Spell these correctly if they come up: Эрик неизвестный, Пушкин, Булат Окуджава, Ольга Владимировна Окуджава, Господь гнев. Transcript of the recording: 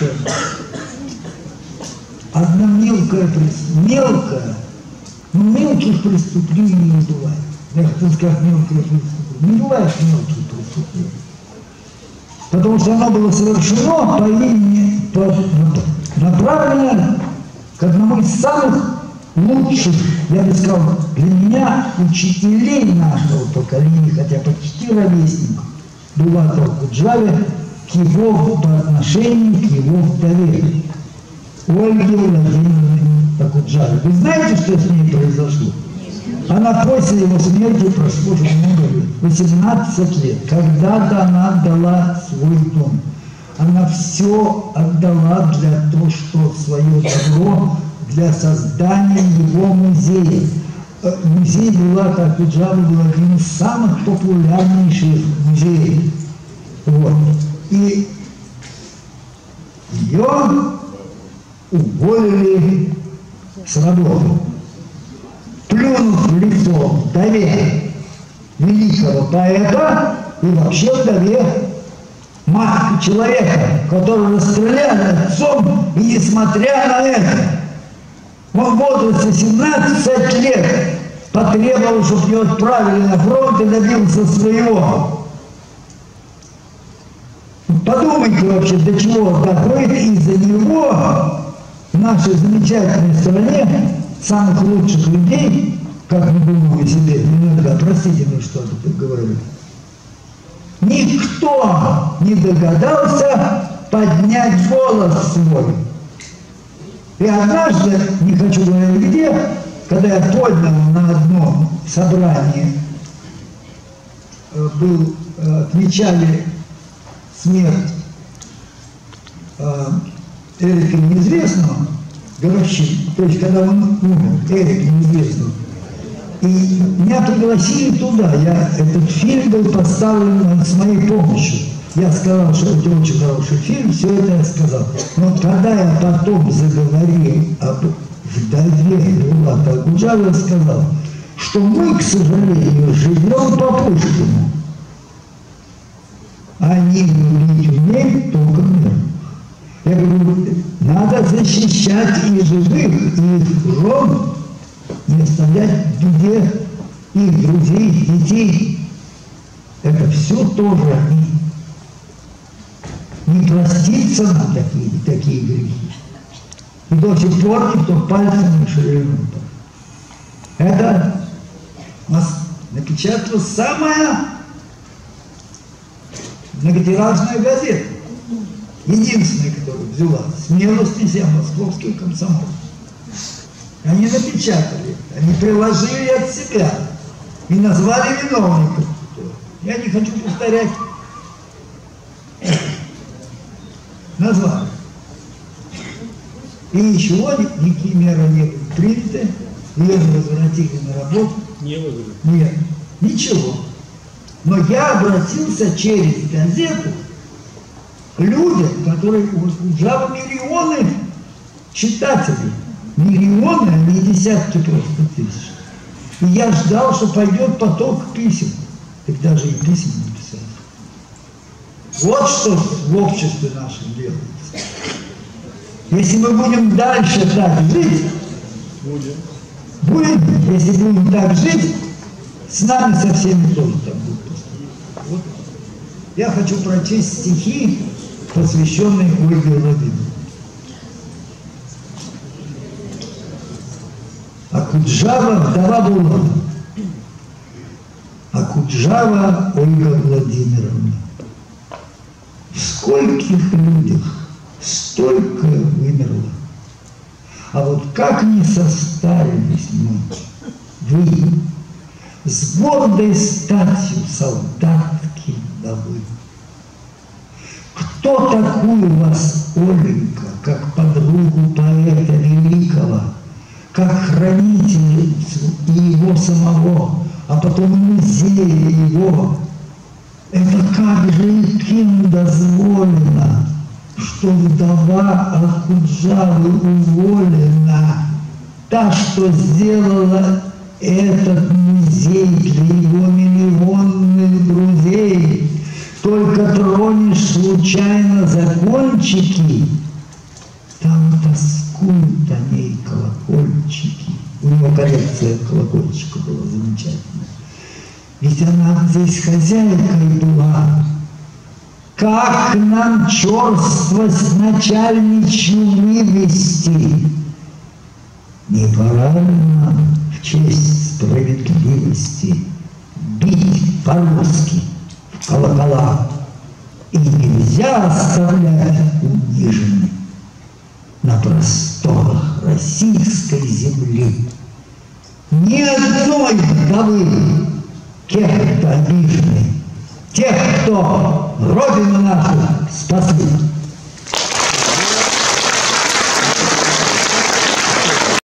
душе. Одна мелких преступлений не бывает. Я хотел сказать мелкие преступления. Не бывает мелких преступлений. Потому что оно было совершено по линии, направлено к одному из самых лучших, я бы сказал, для меня учителей нашего поколения, хотя почти ровесник, Булата Окуджаве, к его по отношению к его вдове, Ольге Владимировне Окуджаве. Вы знаете, что с ней произошло? Она после его смерти прошло много лет, 18 лет. Когда-то она отдала свой дом. Она все отдала для того, что свое добро, для создания его музея. Музей Булата Окуджавы был одним из самых популярнейших музеев. Вот. И ее уволили с работы. Плюнув в лицо вдове великого поэта и вообще вдове матери человека, которого расстреляли отцом, и несмотря на это, он в возрасте 17 лет потребовал, чтобы его отправили на фронт и добился своего. Подумайте вообще, до чего доходит, из-за него в нашей замечательной стране самых лучших людей, как мы думаем себе, иногда, простите, мы что-то говорили, никто не догадался поднять голос свой. И однажды, не хочу говорить где, когда я поднял на одном собрании, отмечали смерть Эрика неизвестного, Горовщик, то есть когда он умер, Эрик неизвестный. И меня пригласили туда, этот фильм был поставлен с моей помощью. Я сказал, что это очень хороший фильм, все это я сказал. Но когда я потом заговорил об вдове Булата Окуджавы, я сказал, что мы, к сожалению, живем по Пушкину. Они любить умеют только мир. Я говорю, надо защищать и живых, и их жен, не оставлять в беде их друзей, детей. Это все тоже они. Не проститься на такие грехи. И до сих пор никто пальцем не шевелил. Это у нас напечатала самая многотиражная газета. Единственная, которая взяла смелость из себя московских комсомолов. Они напечатали, они приложили от себя и назвали виновников. Я не хочу повторять. Назвали. И ничего, никакие меры не были приняты, ее не возвратили на работу. Не вызвали. Нет, ничего. Но я обратился через газету к людям, которые уже миллионы читателей. Миллионы, а не десятки просто тысяч. И я ждал, что пойдет поток писем. Так даже и писем написали. Вот что в обществе нашем делается. Если мы будем дальше так жить, если будем так жить, с нами со всеми тоже так будет. Вот. Я хочу прочесть стихи, посвященные Ольге Владимировне. Окуджава вдова Булата. Окуджава Ольга Владимировна. В скольких людях столько вымерло. А вот как не состарились мы, вы, с гордой статью солдатки вдовы. Кто такую вас, Оленька, как подругу поэта великого, как хранительницу и его самого, а потом музея его? Это как же кем дозволено, что вдова Окуджавы уволена, та, что сделала этот музей для его миллионных друзей. Только тронешь случайно за кончики, там тоскуют о ней колокольчики. У него коллекция колокольчиков была замечательная. Ведь она здесь хозяйкой была. Как нам черство с начальничьими вести? Не пора нам в честь справедливости бить по-русски в колокола. И нельзя оставлять униженной на просторах российской земли ни одной вдовы, кем-то обиженной, тех, кто Родину нашу спасли.